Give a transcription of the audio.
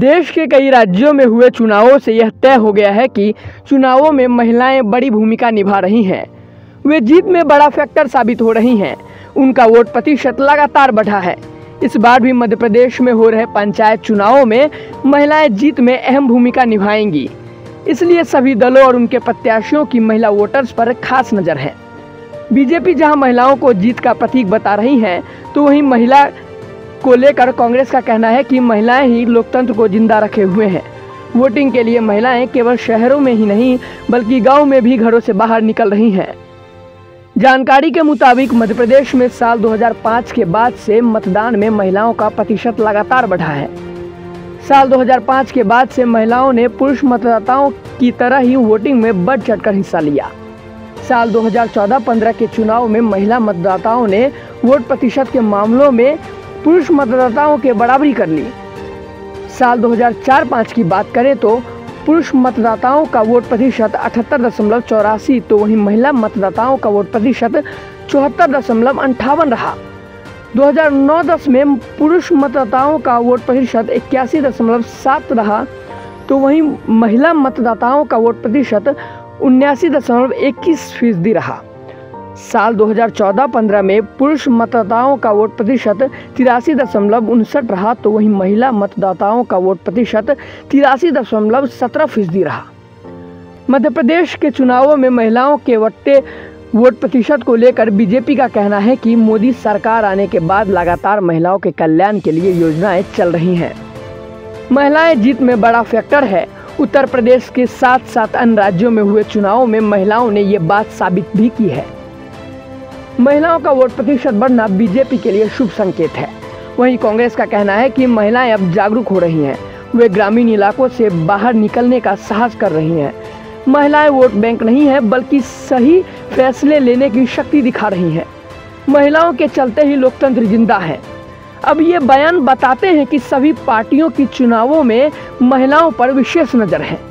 देश के कई राज्यों में हुए चुनावों से यह तय हो गया है कि चुनावों में महिलाएं बड़ी भूमिका निभा रही हैं। वे जीत में बड़ा फैक्टर साबित हो रही हैं। उनका वोट प्रतिशत लगातार बढ़ा है। इस बार भी मध्य प्रदेश में हो रहे पंचायत चुनावों में महिलाएं जीत में अहम भूमिका निभाएंगी। इसलिए सभी दलों और उनके प्रत्याशियों की महिला वोटर्स पर खास नज़र है। बीजेपी जहां महिलाओं को जीत का प्रतीक बता रही है, तो वहीं महिला को लेकर कांग्रेस का कहना है कि महिलाएं ही लोकतंत्र को जिंदा रखे हुए हैं। वोटिंग के लिए महिलाएं केवल शहरों में ही नहीं बल्कि गांव में भी घरों से बाहर निकल रही हैं। जानकारी के मुताबिक मध्य प्रदेश में साल 2005 के बाद से मतदान में महिलाओं का प्रतिशत लगातार बढ़ा है। साल 2005 के बाद से महिलाओं ने पुरुष मतदाताओं की तरह ही वोटिंग में बढ़ चढ़ कर हिस्सा लिया। साल 2014-15 के चुनाव में महिला मतदाताओं ने वोट प्रतिशत के मामलों में पुरुष मतदाताओं के बराबरी कर ली। साल 2004-05 की बात करें तो पुरुष मतदाताओं का वोट प्रतिशत 78.84 तो वहीं महिला मतदाताओं का वोट प्रतिशत 74.58 रहा। 2009-10 में पुरुष मतदाताओं का वोट प्रतिशत 81.7 रहा तो वहीं महिला मतदाताओं का वोट प्रतिशत 79.21% रहा। साल 2014-15 में पुरुष मतदाताओं का वोट प्रतिशत 83.59 रहा तो वहीं महिला मतदाताओं का वोट प्रतिशत 83.17% रहा। मध्य प्रदेश के चुनावों में महिलाओं के बढ़ते वोट प्रतिशत को लेकर बीजेपी का कहना है कि मोदी सरकार आने के बाद लगातार महिलाओं के कल्याण के लिए योजनाएं चल रही हैं। महिलाएं जीत में बड़ा फैक्टर है। उत्तर प्रदेश के साथ साथ अन्य राज्यों में हुए चुनावों में महिलाओं ने ये बात साबित भी की है। महिलाओं का वोट प्रतिशत बढ़ना बीजेपी के लिए शुभ संकेत है। वहीं कांग्रेस का कहना है कि महिलाएं अब जागरूक हो रही हैं। वे ग्रामीण इलाकों से बाहर निकलने का साहस कर रही हैं। महिलाएं वोट बैंक नहीं है बल्कि सही फैसले लेने की शक्ति दिखा रही हैं। महिलाओं के चलते ही लोकतंत्र जिंदा है। अब ये बयान बताते हैं कि सभी पार्टियों की चुनावों में महिलाओं पर विशेष नज़र है।